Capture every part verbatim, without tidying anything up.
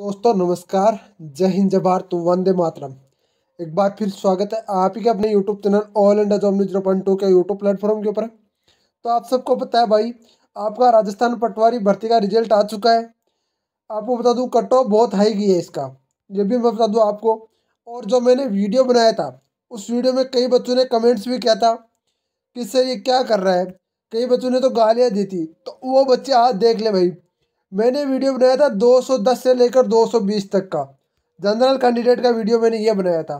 दोस्तों नमस्कार, जय हिंद, जय भारत, वंदे मातरम। एक बार फिर स्वागत है आप ही के अपने YouTube channel all India job news zero point two के यूट्यूब प्लेटफॉर्म के ऊपर। तो आप सबको पता है भाई, आपका राजस्थान पटवारी भर्ती का रिजल्ट आ चुका है। आपको बता दूं कट ऑफ बहुत हाई गई है इसका, ये भी मैं बता दूँ आपको। और जो मैंने वीडियो बनाया था उस वीडियो में कई बच्चों ने कमेंट्स भी किया था कि सर ये क्या कर रहा है, कई बच्चों ने तो गालियाँ दी थी। तो वो बच्चे आज देख ले भाई, मैंने वीडियो बनाया था दो सौ दस से लेकर दो सौ बीस तक का जनरल कैंडिडेट का वीडियो मैंने ये बनाया था।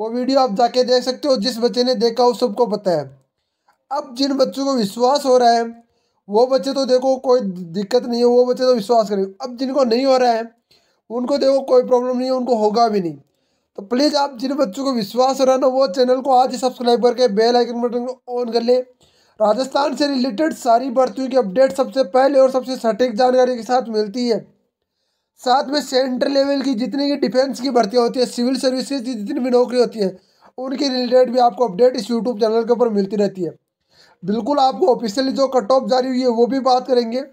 वो वीडियो आप जाके देख सकते हो, जिस बच्चे ने देखा वो सबको पता है। अब जिन बच्चों को विश्वास हो रहा है वो बच्चे तो देखो कोई दिक्कत नहीं है, वो बच्चे तो विश्वास करेंगे। अब जिनको नहीं हो रहा है उनको देखो कोई प्रॉब्लम नहीं है, उनको होगा भी नहीं। तो प्लीज़ आप जिन बच्चों को विश्वास हो रहा है ना, वो चैनल को आज ही सब्सक्राइब करके बेल आइकन बटन को ऑन कर ले। राजस्थान से रिलेटेड सारी भर्तियों की अपडेट सबसे पहले और सबसे सटीक जानकारी के साथ मिलती है। साथ में सेंट्रल लेवल की जितनी की डिफेंस की भर्तियां होती है, सिविल सर्विसेज की जितनी भी नौकरी होती है, उनके रिलेटेड भी आपको अपडेट इस यूट्यूब चैनल के ऊपर मिलती रहती है। बिल्कुल आपको ऑफिशियली जो कट ऑफ जारी हुई है वो भी बात करेंगे।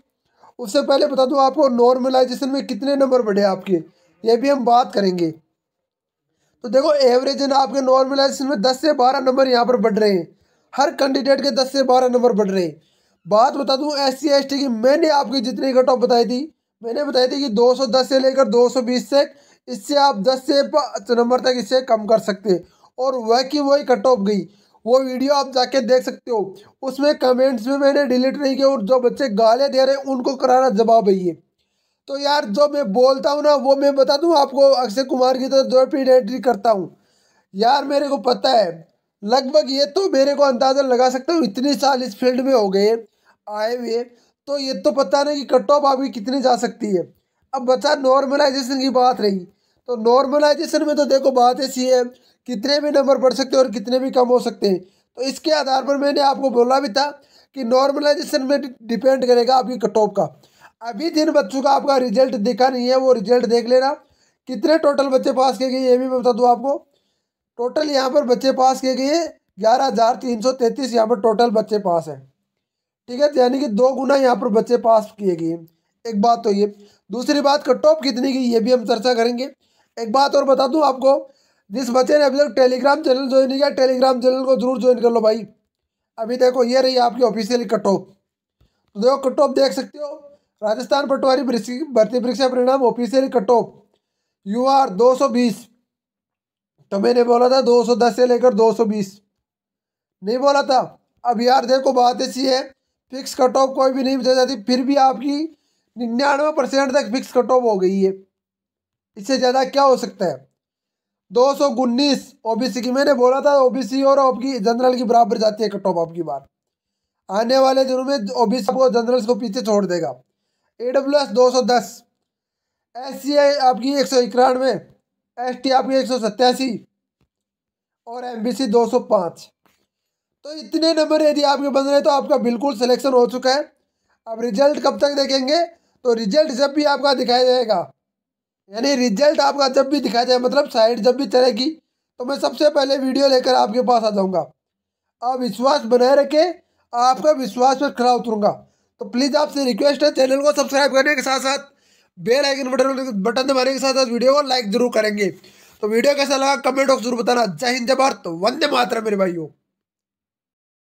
उससे पहले बता दूँ आपको नॉर्मलाइजेशन में कितने नंबर बढ़े आपके, ये भी हम बात करेंगे। तो देखो एवरेज है ना, आपके नॉर्मलाइजेशन में दस से बारह नंबर यहाँ पर बढ़ रहे हैं, हर कैंडिडेट के दस से बारह नंबर बढ़ रहे हैं। बात बता दूं एस सी एस टी की, मैंने आपकी जितनी कट ऑफ बताई थी, मैंने बताई थी कि दो सौ दस से लेकर दो सौ बीस से, इससे आप दस से पाँच नंबर तक इससे कम कर सकते हैं। और वह की वही कट ऑफ गई, वो वीडियो आप जाके देख सकते हो। उसमें कमेंट्स में मैंने डिलीट नहीं किया, और जो बच्चे गालियाँ दे रहे हैं उनको करारा जवाब है ये। तो यार जो मैं बोलता हूँ ना वो मैं बता दूँ आपको, अक्षय कुमार की तरह दो पीढ़ी एंट्री करता हूँ यार, मेरे को पता है लगभग, ये तो मेरे को अंदाज़ा लगा सकता हूँ, इतने साल इस फील्ड में हो गए आए हुए, तो ये तो पता नहीं कि कट ऑफ आपकी कितनी जा सकती है। अब बचा नॉर्मलाइजेशन की बात रही, तो नॉर्मलाइजेशन में तो देखो बात ऐसी है कितने भी नंबर बढ़ सकते हैं और कितने भी कम हो सकते हैं। तो इसके आधार पर मैंने आपको बोला भी था कि नॉर्मलाइजेशन में डिपेंड करेगा आपकी कट ऑफ का। अभी जिन बच्चों का आपका रिजल्ट देखा नहीं है वो रिजल्ट देख लेना, कितने टोटल बच्चे पास किए गए ये भी मैं बता दूँ आपको। टोटल यहाँ पर बच्चे पास किए गए ग्यारह हज़ार तीन सौ तैंतीस यहाँ पर टोटल बच्चे पास हैं, ठीक है, यानी कि दो गुना यहाँ पर बच्चे पास किए गए। एक बात तो ये, दूसरी बात कट ऑफ कितनी की ये भी हम चर्चा करेंगे। एक बात और बता दूँ आपको, जिस बच्चे ने अभी तक टेलीग्राम चैनल ज्वाइन नहीं किया, टेलीग्राम चैनल को जरूर ज्वाइन कर लो भाई। अभी देखो ये रही आपकी ऑफिशियल कट ऑफ, तो देखो कट ऑफ देख सकते हो, राजस्थान पटवारी भर्ती परीक्षा परिणाम official cut off U R दो सौ बीस। तो मैंने बोला था दो सौ दस से लेकर दो सौ बीस, नहीं बोला था। अब यार देखो बात ऐसी है, फिक्स कट ऑफ कोई भी नहीं बताई जाती, फिर भी आपकी निन्यानवे परसेंट तक फिक्स कट ऑफ हो गई है। इससे ज़्यादा क्या हो सकता है। दो सौ उन्नीस ओबीसी की, मैंने बोला था ओबीसी और आपकी जनरल की बराबर जाती है कट ऑफ आपकी बार। आने वाले दिनों में ओबीसी को जनरल को पीछे छोड़ देगा। ए डब्ल्यू एस दो सौ दस, एस सी आपकी एक सौ इक्यानवे, एस टी आपकी एक सौ सत्तासी, और एम बी सी दो सौ पाँच। तो इतने नंबर यदि आपके बन रहे तो आपका बिल्कुल सिलेक्शन हो चुका है। अब रिजल्ट कब तक देखेंगे, तो रिजल्ट जब भी आपका दिखाया जाएगा, यानी रिजल्ट आपका जब भी दिखाया जाए मतलब साइट जब भी चलेगी तो मैं सबसे पहले वीडियो लेकर आपके पास आ जाऊँगा। आप विश्वास बनाए रखें, आपका विश्वास पर खड़ा उतरूँगा। तो प्लीज़ आपसे रिक्वेस्ट है, चैनल को सब्सक्राइब करने के साथ साथ बेल आइकन बटन बटन दबाने के साथ साथ वीडियो को लाइक जरूर करेंगे। तो वीडियो कैसा लगा कमेंट बॉक्स जरूर बताना। जय हिंद, जय भारत, वंदे मातरम मेरे भाइयों।